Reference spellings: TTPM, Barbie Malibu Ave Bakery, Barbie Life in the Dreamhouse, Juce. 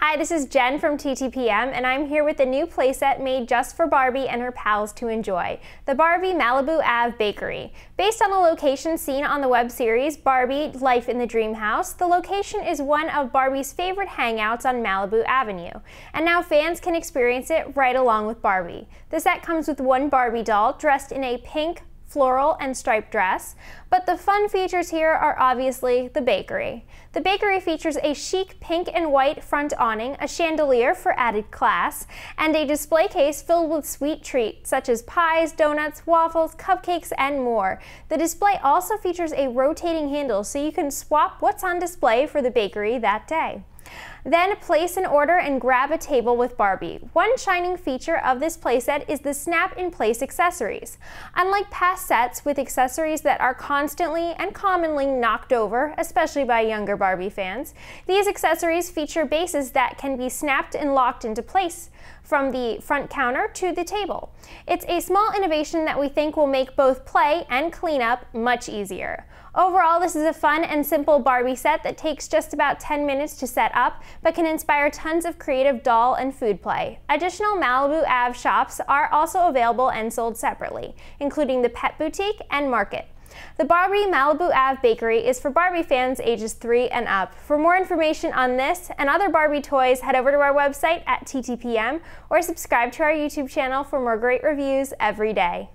Hi, this is Jen from TTPM, and I'm here with a new playset made just for Barbie and her pals to enjoy, the Barbie Malibu Ave Bakery. Based on a location seen on the web series Barbie Life in the Dreamhouse, the location is one of Barbie's favorite hangouts on Malibu Avenue, and now fans can experience it right along with Barbie. The set comes with one Barbie doll dressed in a pink, floral and striped dress, but the fun features here are obviously the bakery. The bakery features a chic pink and white front awning, a chandelier for added class, and a display case filled with sweet treats such as pies, donuts, waffles, cupcakes, and more. The display also features a rotating handle so you can swap what's on display for the bakery that day. Then place an order and grab a table with Barbie. One shining feature of this playset is the snap-in-place accessories. Unlike past sets with accessories that are constantly and commonly knocked over, especially by younger Barbie fans, these accessories feature bases that can be snapped and locked into place from the front counter to the table. It's a small innovation that we think will make both play and cleanup much easier. Overall, this is a fun and simple Barbie set that takes just about 10 minutes to set up, but can inspire tons of creative doll and food play. Additional Malibu Ave shops are also available and sold separately, including the Pet Boutique and Market. The Barbie Malibu Ave Bakery is for Barbie fans ages 3 and up. For more information on this and other Barbie toys, head over to our website at TTPM or subscribe to our YouTube channel for more great reviews every day.